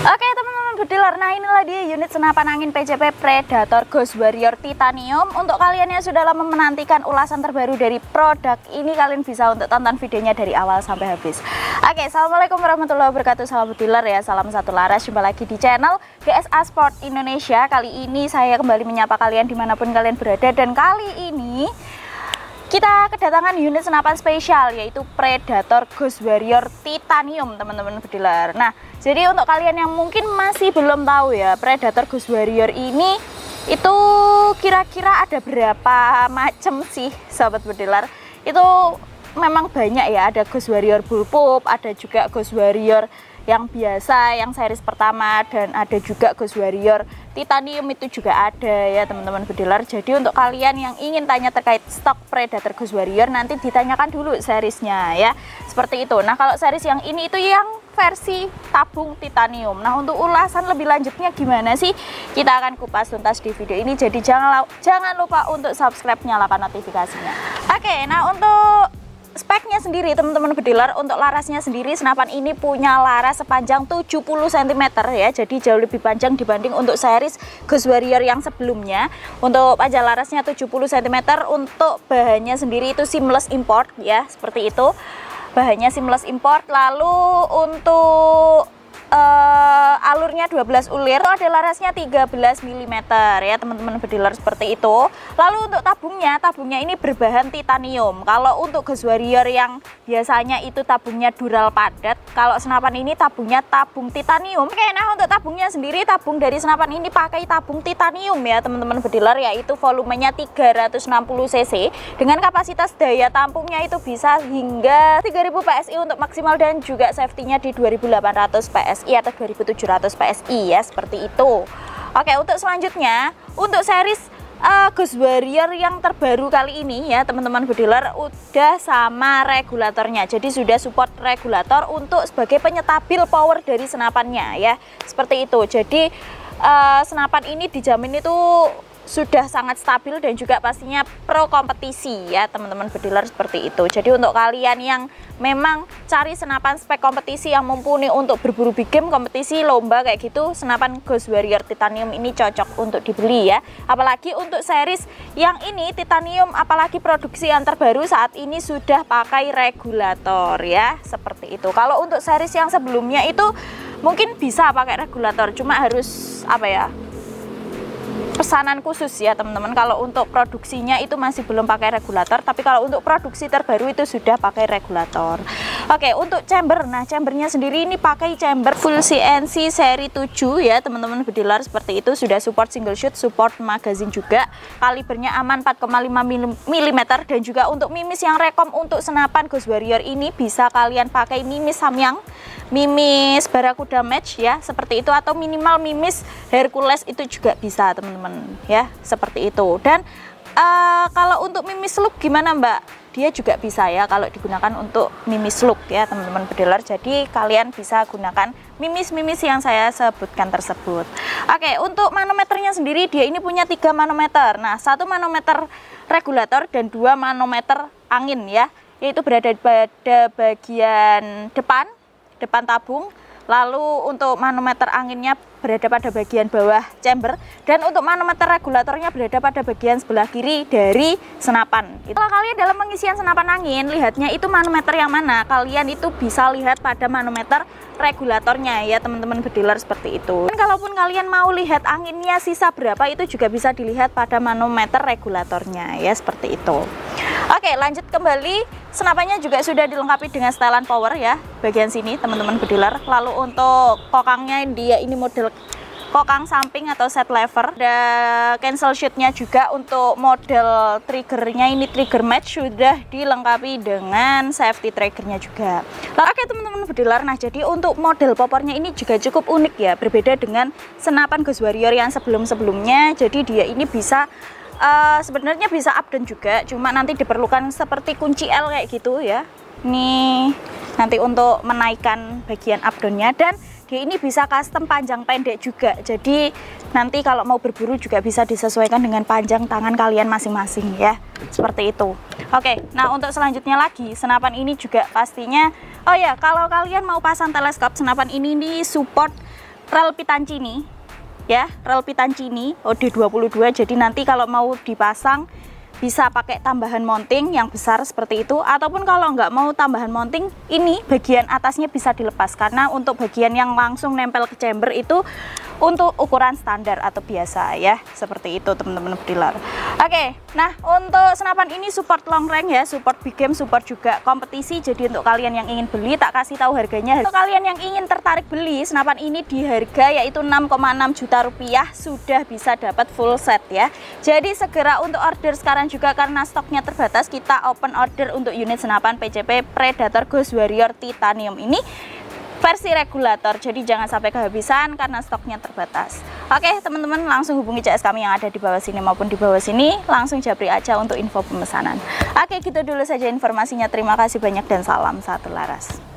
Oke teman-teman bediler, nah inilah dia unit senapan angin PCP Predator Ghost Warrior Titanium. Untuk kalian yang sudah lama menantikan ulasan terbaru dari produk ini, kalian bisa untuk tonton videonya dari awal sampai habis. Oke, Assalamualaikum warahmatullahi wabarakatuh. Salam bediler ya, salam satu laras. Jumpa lagi di channel GSA Sport Indonesia. Kali ini saya kembali menyapa kalian dimanapun kalian berada. Dan kali ini kita kedatangan unit senapan spesial yaitu Predator Ghost Warrior Titanium, teman-teman bediler. Nah, jadi untuk kalian yang mungkin masih belum tahu ya, Predator Ghost Warrior ini itu kira-kira ada berapa macam sih, sahabat bediler? Itu memang banyak ya, ada Ghost Warrior Bullpup, ada juga Ghost Warrior yang biasa, yang series pertama, dan ada juga Ghost Warrior Titanium itu juga ada ya teman-teman bediler. Jadi untuk kalian yang ingin tanya terkait stok Predator Ghost Warrior, nanti ditanyakan dulu seriesnya ya, seperti itu. Nah kalau series yang ini itu yang versi tabung Titanium. Nah untuk ulasan lebih lanjutnya gimana sih, kita akan kupas tuntas di video ini. Jadi jangan lupa untuk subscribe, nyalakan notifikasinya. Oke, nah untuk speknya sendiri teman-teman bediler, untuk larasnya sendiri senapan ini punya laras sepanjang 70 cm ya, jadi jauh lebih panjang dibanding untuk series Ghost Warrior yang sebelumnya. Untuk panjang larasnya 70 cm, untuk bahannya sendiri itu seamless import ya, seperti itu. Bahannya seamless import, lalu untuk alurnya 12 ulir, ada larasnya 13 mm ya teman-teman bediler, seperti itu. Lalu untuk tabungnya ini berbahan titanium. Kalau untuk Ghost Warrior yang biasanya itu tabungnya dural padat, kalau senapan ini tabungnya tabung titanium. Oke, nah untuk tabungnya sendiri, tabung dari senapan ini pakai tabung titanium ya teman-teman bediler, yaitu volumenya 360 cc, dengan kapasitas daya tampungnya itu bisa hingga 3000 PSI untuk maksimal, dan juga safety-nya di 2800 PSI atau 2700 PSI ya, seperti itu. Oke, untuk selanjutnya, untuk series Ghost Warrior yang terbaru kali ini ya teman-teman bediler, udah sama regulatornya. Jadi sudah support regulator untuk sebagai penyetabil power dari senapannya ya, seperti itu. Jadi senapan ini dijamin itu sudah sangat stabil dan juga pastinya pro kompetisi ya teman-teman bediler, seperti itu. Jadi untuk kalian yang memang cari senapan spek kompetisi yang mumpuni untuk berburu big game, kompetisi lomba kayak gitu, senapan Ghost Warrior Titanium ini cocok untuk dibeli ya. Apalagi untuk series yang ini Titanium, apalagi produksi yang terbaru saat ini sudah pakai regulator ya, seperti itu. Kalau untuk series yang sebelumnya itu mungkin bisa pakai regulator, cuma harus apa ya, pesanan khusus ya teman-teman. Kalau untuk produksinya itu masih belum pakai regulator, tapi kalau untuk produksi terbaru itu sudah pakai regulator. Oke, untuk chamber, nah chambernya sendiri ini pakai chamber full CNC seri 7 ya teman-teman bediler, seperti itu. Sudah support single shoot, support magazine juga, kalibernya aman 4,5 mm, dan juga untuk mimis yang rekom untuk senapan Ghost Warrior ini bisa kalian pakai mimis Samyang, mimis Baracuda Match ya, seperti itu, atau minimal mimis Hercules itu juga bisa teman-teman ya, seperti itu. Dan kalau untuk mimis loop gimana mbak, dia juga bisa ya kalau digunakan untuk mimis loop ya teman-teman bediler. Jadi kalian bisa gunakan mimis-mimis yang saya sebutkan tersebut. Oke, untuk manometernya sendiri, dia ini punya 3 manometer. Nah, 1 manometer regulator dan 2 manometer angin ya, yaitu berada pada bagian depan tabung, lalu untuk manometer anginnya berada pada bagian bawah chamber, dan untuk manometer regulatornya berada pada bagian sebelah kiri dari senapan. Kalau kalian dalam pengisian senapan angin lihatnya itu manometer yang mana, kalian itu bisa lihat pada manometer regulatornya ya teman-teman bediler, seperti itu. Dan kalaupun kalian mau lihat anginnya sisa berapa, itu juga bisa dilihat pada manometer regulatornya ya, seperti itu. Oke, lanjut kembali. Senapannya juga sudah dilengkapi dengan setelan power ya, bagian sini teman-teman bediler. Lalu untuk kokangnya, dia ini model kokang samping atau set lever. Ada cancel shootnya juga. Untuk model triggernya ini trigger match, sudah dilengkapi dengan safety triggernya juga. Oke teman-teman bediler, nah jadi untuk model popornya ini juga cukup unik ya, berbeda dengan senapan Ghost Warrior yang sebelum-sebelumnya. Jadi dia ini bisa sebenarnya bisa up down juga, cuma nanti diperlukan seperti kunci L kayak gitu ya. Nih nanti untuk menaikkan bagian up down-nya, dan dia ini bisa custom panjang pendek juga. Jadi nanti kalau mau berburu juga bisa disesuaikan dengan panjang tangan kalian masing-masing ya, seperti itu. Oke, nah untuk selanjutnya lagi, senapan ini juga pastinya, oh ya, kalau kalian mau pasang teleskop, senapan ini support rel Picatinny ya, rel Picatinny OD22. Jadi nanti kalau mau dipasang bisa pakai tambahan mounting yang besar seperti itu, ataupun kalau nggak mau tambahan mounting, ini bagian atasnya bisa dilepas, karena untuk bagian yang langsung nempel ke chamber itu untuk ukuran standar atau biasa ya, seperti itu teman-teman pedilar. Oke, nah untuk senapan ini support long range ya, support big game, support juga kompetisi. Jadi untuk kalian yang ingin beli, tak kasih tahu harganya. Untuk kalian yang ingin tertarik beli senapan ini di harga yaitu 6,6 juta rupiah, sudah bisa dapat full set ya. Jadi segera untuk order sekarang juga, karena stoknya terbatas. Kita open order untuk unit senapan PCP Predator Ghost Warrior Titanium ini versi regulator, jadi jangan sampai kehabisan karena stoknya terbatas. Oke teman-teman, langsung hubungi CS kami yang ada di bawah sini maupun di bawah sini, langsung japri aja untuk info pemesanan. Oke, gitu dulu saja informasinya. Terima kasih banyak dan salam satu laras.